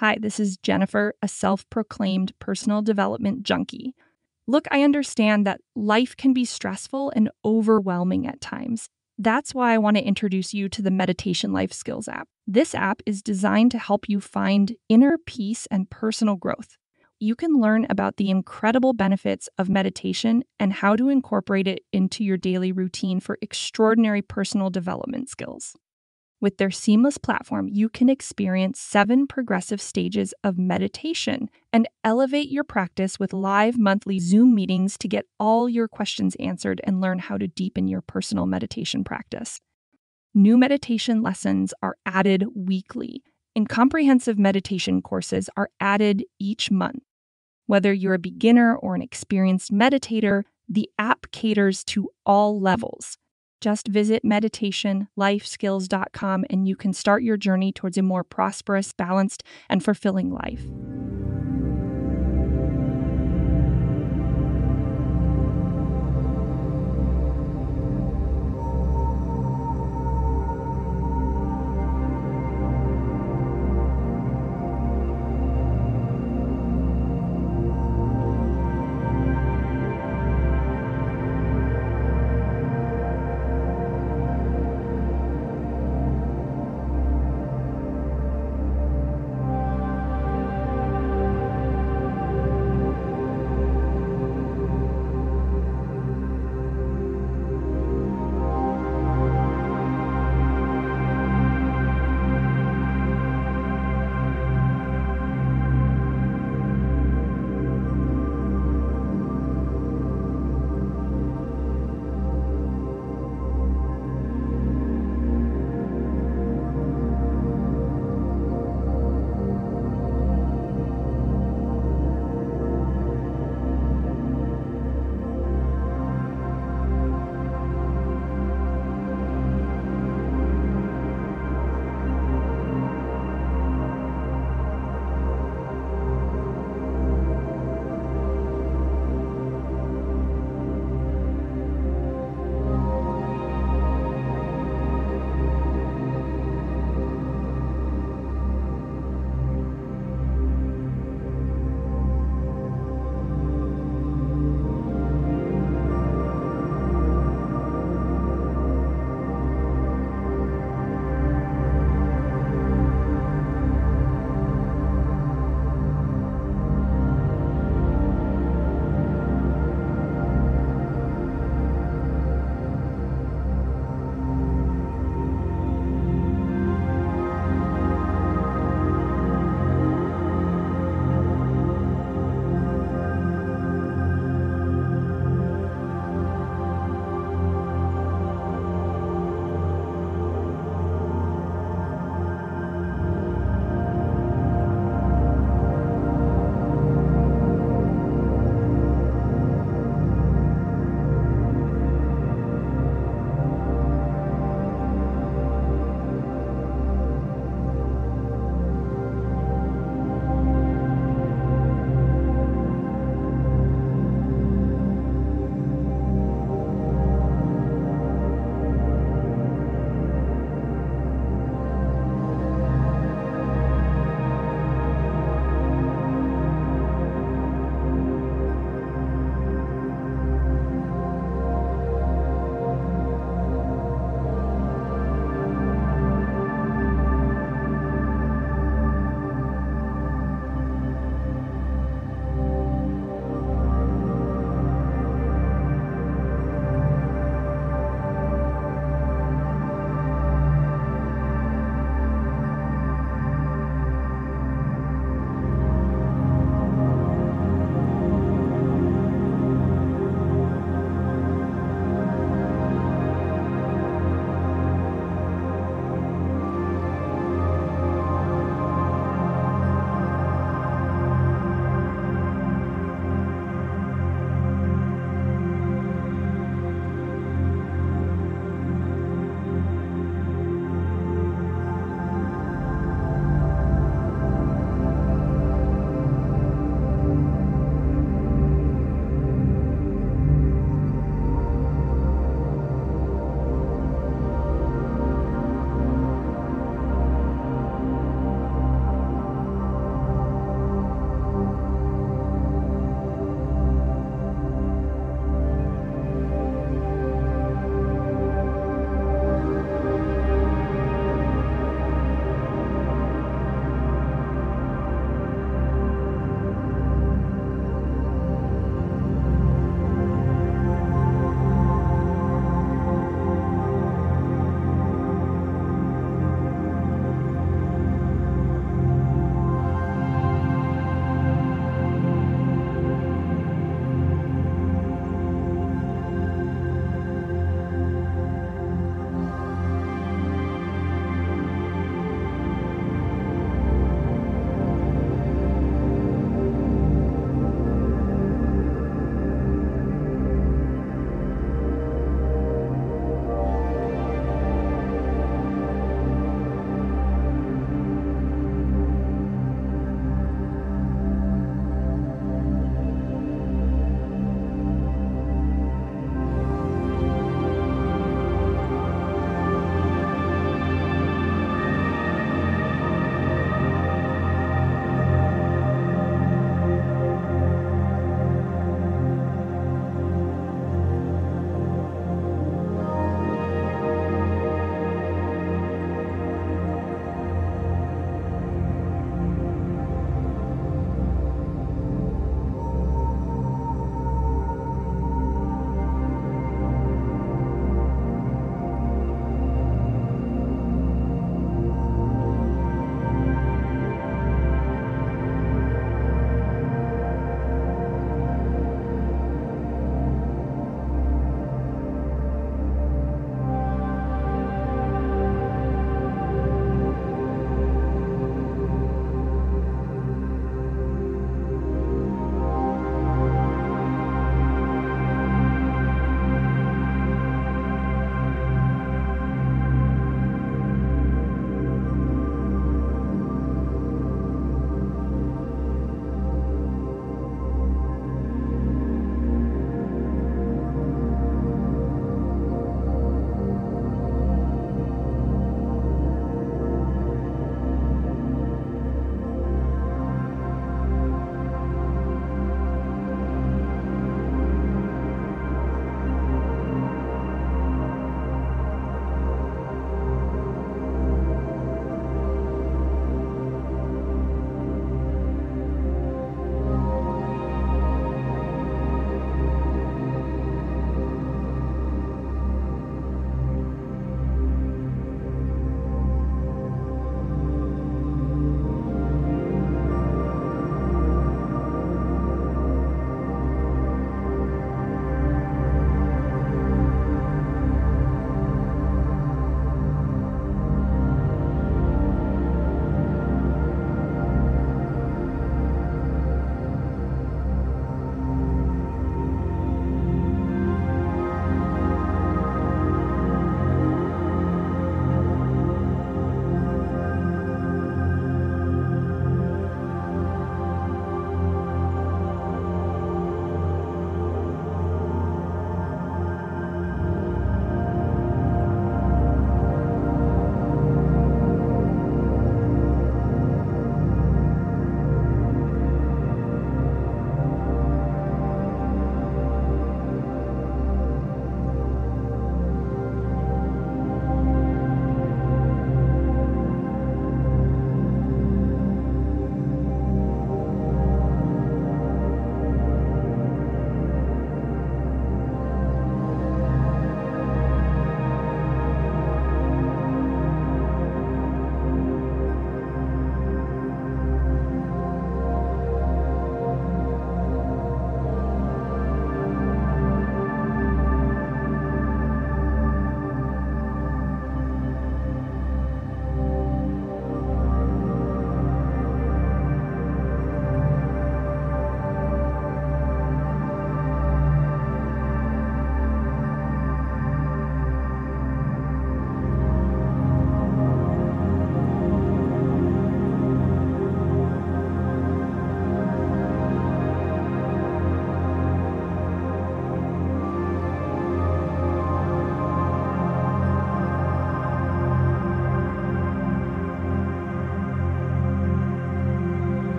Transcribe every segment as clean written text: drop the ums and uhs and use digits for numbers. Hi, this is Jennifer, a self-proclaimed personal development junkie. Look, I understand that life can be stressful and overwhelming at times. That's why I want to introduce you to the Meditation Life Skills app. This app is designed to help you find inner peace and personal growth. You can learn about the incredible benefits of meditation and how to incorporate it into your daily routine for extraordinary personal development skills. With their seamless platform, you can experience 7 progressive stages of meditation and elevate your practice with live monthly Zoom meetings to get all your questions answered and learn how to deepen your personal meditation practice. New meditation lessons are added weekly, and comprehensive meditation courses are added each month. Whether you're a beginner or an experienced meditator, the app caters to all levels. Just visit meditationlifeskills.com and you can start your journey towards a more prosperous, balanced, and fulfilling life.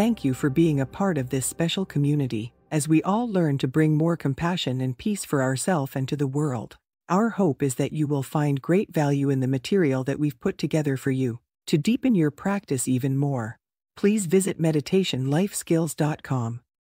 Thank you for being a part of this special community, as we all learn to bring more compassion and peace for ourselves and to the world. Our hope is that you will find great value in the material that we've put together for you, to deepen your practice even more. Please visit meditationlifeskills.com.